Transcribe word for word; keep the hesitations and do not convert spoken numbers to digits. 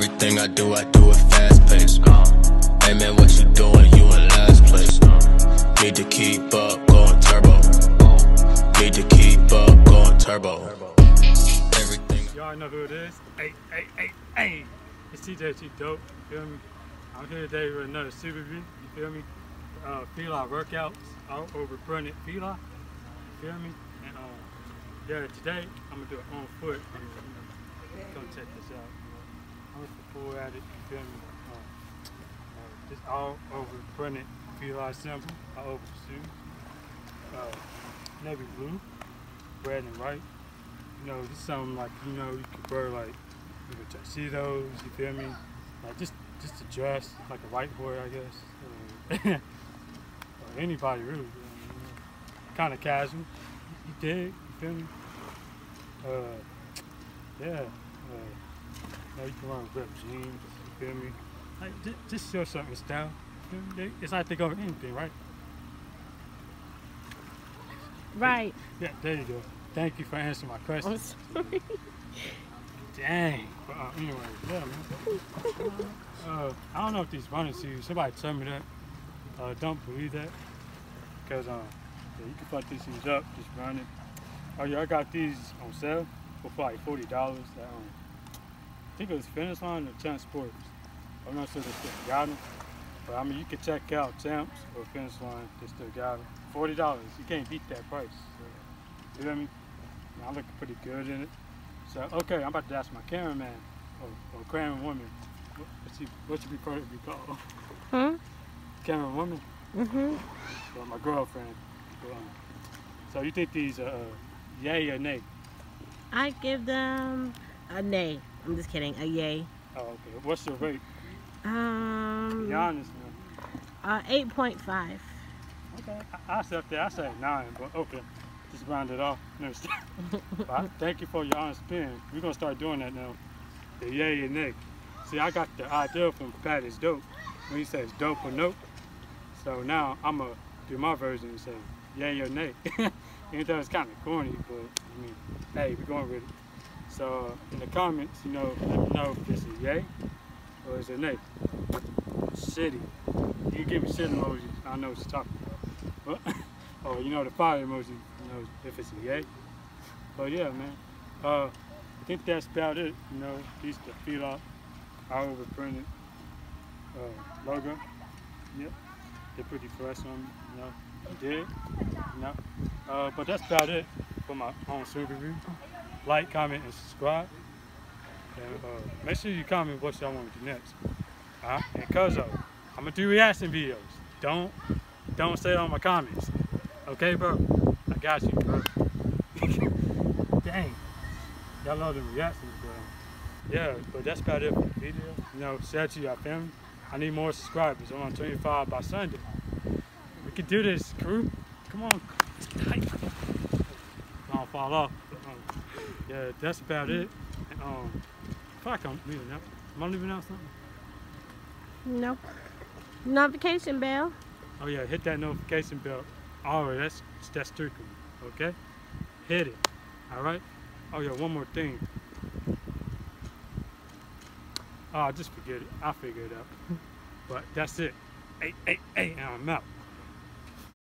Everything I do, I do it fast paced. Hey man, what you doing? You in last place. Need to keep up, going turbo. Need to keep up, going turbo. Everything. Y'all know who it is. Hey, hey, hey, hey. It's T J two Dope. You feel me? I'm here today with another super view. You feel me? Uh, Fila workouts out over Brunnet Fila. You feel me? And uh, yeah, today I'm gonna do it on foot. I mean, you know, come check this out. I'm just a fool at it. You feel me? Uh, uh, just all over Brunnet Fila symbol. All over shoes. Uh, navy blue, red and white. You know, just something like you know you could wear like with tuxedos. You feel me? Like just. Just a dress, like a white boy, I guess. Um, or anybody really. You know, kind of casual. You dig? You feel me? Uh, yeah. Uh, now you can run ripped jeans. You feel me? Like, just show something style. It's like they go with anything, right? Right. Yeah, there you go. Thank you for answering my question. I'm sorry. Dang. But uh, anyway, yeah, man. Uh, I don't know if these running shoes, somebody tell me that. Uh, don't believe that. Because um, yeah, you can fuck these shoes up, just running. Oh yeah, I got these on sale for probably forty dollars. That, um, I think it was Finish Line or Champ Sports. I'm not sure they still got them. But I mean, you can check out Champs or Finish Line, they still got them. forty dollars, you can't beat that price. So, you know what I mean? I'm looking pretty good in it. So, okay, I'm about to ask my cameraman, or, or camera woman, what, what you prefer to be called? Huh? Camera woman? Mm-hmm. So my girlfriend. So you think these are uh, yay or nay? I give them a nay. I'm just kidding, a yay. Oh, okay. What's your rate? Um, be honest now. Uh, eight point five. Okay, I accept that. I say nine, but okay. Just round it off. No, I thank you for your honest opinion. We're going to start doing that now. The yay and nay. See, I got the idea from Pat Is Dope when he says dope or nope. So now I'm going to do my version and say yay or nay. Even though it's kind of corny, but I mean, hey, we're going with it. So uh, in the comments, you know, let me know if this is yay or is it nay. Shitty. You can give me shit emojis. I know what you're talking about. But, oh, you know, the fire emoji, you know, if it's a yay. But yeah, man, uh, I think that's about it, you know, these the Fila, I overprinted uh, logo, yep, they're pretty fresh on them, you know, you did, you know, uh, but that's about it for my own super review. Like, comment, and subscribe, and uh, make sure you comment what y'all want to do next, uh, and cuz of, I'm gonna do reaction videos, don't, don't say it on my comments. Okay, bro. I got you, bro. Dang. Y'all love the reactions, bro. Yeah, but that's about it for the video. You know, shout out to your family. I need more subscribers. I'm on twenty-five by Sunday. We can do this, crew. Come on. Don't fall off. Um, yeah, that's about it. And, um, fuck, I'm leaving out. Am I leaving out something? No. Notification bell. Oh, yeah, hit that notification bell. Alright, that's that's true. Okay, hit it. All right. Oh yeah, one more thing. Oh, just forget it. I'll figure it out. But that's it. Hey, hey, hey, and I'm out.